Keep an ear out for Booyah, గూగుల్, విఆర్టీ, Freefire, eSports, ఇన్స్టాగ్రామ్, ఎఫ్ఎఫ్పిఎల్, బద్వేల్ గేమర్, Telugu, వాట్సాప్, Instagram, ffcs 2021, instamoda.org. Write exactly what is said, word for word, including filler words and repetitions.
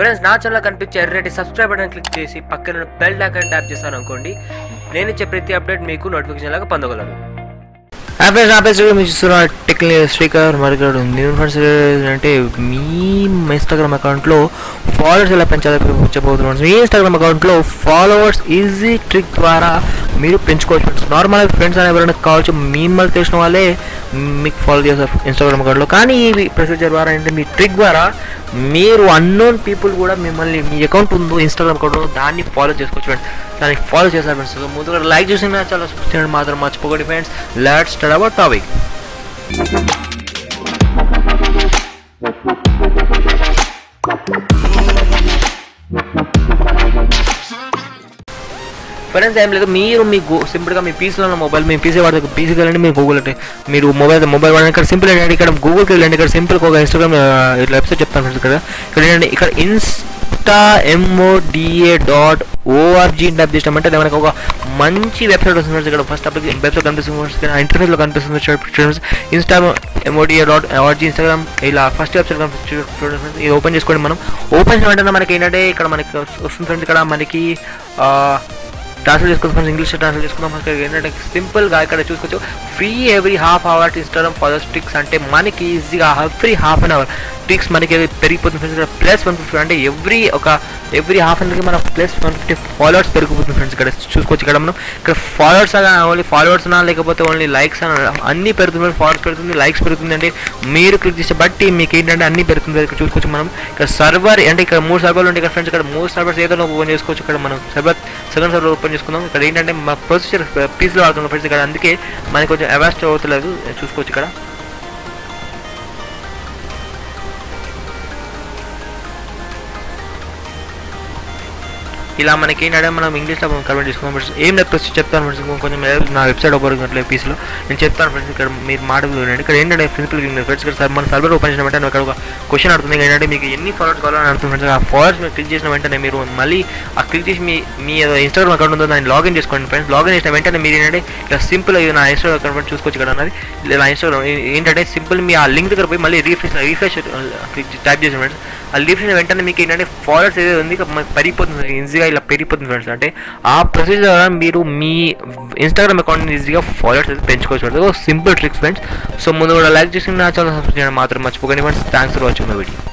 Friends, na channel kanipiche already subscribe button click chesi pakkana bell icon tap chesanu ankondi. Nenu iche prati update meeku notification laga pandagalaru. Hi friends, na page me chustunna technical speaker marikadu new friends ante me Instagram account lo followers ela penchalo cheppothunnanu. Me Instagram account lo followers easy trick dwara మీరు పెంచుకోవచ్చు. Normal friends అనే ఎవరైనా కావచ్చు, మిమ్మల్ని తెలిసిన వాళ్ళే మీకు follow చేస్తారు ఇన్స్టాగ్రామ్ అకౌంట్లో. కానీ ఈ ప్రొసీజర్ ద్వారా ఏంటంటే మీ ట్రిక్ ద్వారా మీరు అన్నోన్ పీపుల్ కూడా మిమ్మల్ని మీ అకౌంట్ ఉందో ఇన్స్టాగ్రామ్ అకౌంట్లో దాన్ని ఫాలో చేసుకోవచ్చు ఫ్రెండ్స్. దానికి ఫాలో చేస్తారు ఫ్రెండ్స్. సో ముందుగా లైక్ చేసిన చాలా సబ్స్క్రైబ్ మాత్రం మర్చిపోకండి friends. Let's start our topic. Friends ఏం లేదు, మీరు మీ గో సింపుల్గా మీ పీసీలో మొబైల్ మీ పీసీ వాడతారు, పీసీకి వెళ్ళండి, మీరు గూగుల్ అంటే మీరు మొబైల్ మొబైల్ వాడండి. ఇక్కడ సింపుల్ ఏంటంటే ఇక్కడ గూగుల్కి వెళ్ళండి, ఇక్కడ సింపుల్గా ఒక ఇన్స్టాగ్రామ్ ఇట్లా వెబ్సైట్ చెప్తాను ఫ్రెండ్స్. ఇక్కడ ఇక్కడ ఏంటంటే ఇక్కడ insta MODA dot ORG type చేసినామంటే అది మనకు ఒక మంచి వెబ్సైట్ వస్తుంది ఫ్రెండ్స్. ఇక్కడ ఫస్ట్ అప్పటికి వెబ్సైట్ కనిపిస్తుంది, ఇంటర్నెట్లో కనిపిస్తుంది friends. Insta MODA dot ORG ఇన్స్టాగ్రామ్ ఇలా ఫస్ట్ వెబ్సైట్ కనిపిస్తుంది. ఇది ఓపెన్ చేసుకోండి. మనం ఓపెన్ చేయమంటే మనకి ఏంటంటే ఇక్కడ మనకి వస్తుంది ఫ్రెండ్స్. ఇక్కడ మనకి ట్రాన్స్లేట్ చేసుకుందాం, ఇంగ్లీష్లో ట్రాన్స్లేట్ చేసుకుందాం. మనకి ఏంటంటే సింపుల్గా ఇక్కడ చూసుకోవచ్చు, free every half hour ఇన్స్టాగ్రామ్ followers tricks అంటే మనకి ఈజీగా every half an hour tricks మనకి పెరిగిపోతుంది ఫ్రెండ్స్. ప్లస్ వన్ ఫిఫ్టీ అంటే ఎవ్రీ ఒక ఎవ్రీ హాఫ్ అన్ అవర్కి మనం ప్లస్ వన్ ఫిఫ్టీ ఫాలోవర్స్ పెరిగిపోతుంది ఫ్రెండ్స్. ఇక్కడ చూసుకోవచ్చు, ఇక్కడ మనం ఇక్కడ ఫాలోవర్స్ అలా ఓన్లీ ఫాలోవర్స్ అన్నా లేకపోతే ఓన్లీ లైక్స్ అన్నా అన్నీ పెరుగుతుంది. ఫాలోవర్స్ పెరుగుతుంది, లైక్స్ పెరుగుతుంది అంటే మీరు క్లిక్ చేసే బట్టి మీకు ఏంటంటే అన్నీ పెరుగుతుంది. ఇక్కడ చూసుకోవచ్చు మనం ఇక్కడ సర్వర్ అంటే ఇక్కడ మూడు సర్వర్లు ఉంటాయి ఇక్కడ ఫ్రెండ్స్. ఇక్కడ మూడు సర్వర్స్ ఏదైనా ఓపెన్ చేసుకోవచ్చు. ఇక్కడ మనం సర్వర్ సెకండ్ సర్వర్ ఓపెన్ చేసుకుందాం. ఇక్కడ ఏంటంటే మా ప్రొసీజర్ పీస్లో ఆడుతున్నాం ఫ్రెండ్స్. ఇక్కడ అందుకే మనకి కొంచెం అవాస్ట్ అవుతలేదు. చూసుకోవచ్చు ఇక్కడ ఇలా మనకి ఏంటంటే మనం ఇంగ్లీష్లో కన్వర్ట్ చేసుకున్నాం ఫ్రెండ్స్. ఏం లేదు ప్రొసీజర్ చెప్తాను ఫ్రెండ్స్. కొంచెం నా వెబ్సైట్ ఓపెన్ ఉన్నట్లే పీస్లో నేను చెప్తాను ఫ్రెండ్స్. ఇక్కడ మీరు మాట వినండి. ఇక్కడ ఏంటంటే ప్రిన్సిపల్ ఫ్రెండ్స్ ఇక్కడ మన సర్వర్ ఓపెన్ చేసిన వెంటనే ఇక్కడ ఒక క్వశ్చన్ అడుగుతుంది. ఏంటంటే మీకు ఎన్ని ఫాలోవర్స్ కావాలని అడుగుతుంది ఫ్రెండ్స్. ఆ ఫాలోవర్స్ మీరు క్లిక్ చేసిన వెంటనే మీరు మళ్ళీ ఆ క్లిక్ చేసి మీ మీ ఇన్స్టాగ్రామ్ అకౌంట్ ఉందో దాన్ని లాగిన్ చేసుకోండి ఫ్రెండ్స్. లాగిన్ చేసిన వెంటనే మీరు ఏంటంటే ఇలా సింపుల్ అయ్యి నా ఇన్స్టాగ్రామ్ అకౌంట్ చూసుకోవచ్చు. ఇక్కడ అన్నది ఇలా ఇన్స్టాగ్రామ్ ఏంటంటే సింపుల్ మీ ఆ లింక్ దగ్గర పోయి మళ్ళీ రీఫ్రెష్ రీఫ్రెష్ టైప్ చేసిన ఫ్రెండ్స్. ఆ రీఫ్రెష్ వెంటనే మీకు ఏంటంటే ఫాలోవర్స్ ఏదో ఉంది పరిగిపోతుంది, ఈజీగా ఇలా పెరిగిపోతుంది ఫ్రెండ్స్. అంటే ఆ ప్రొసీజర్ ద్వారా మీరు మీ ఇన్స్టాగ్రామ్ అకౌంట్ని ఈజీగా ఫాలోవర్స్ అయితే పెంచుకోవచ్చు. Simple tricks friends. సో ముందు కూడా లైక్ చేసి నా ఛానల్ సబ్స్క్రైబ్ చేయడం మాత్రం మర్చిపోకండి friends. Thanks for watching my video.